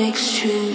It's true.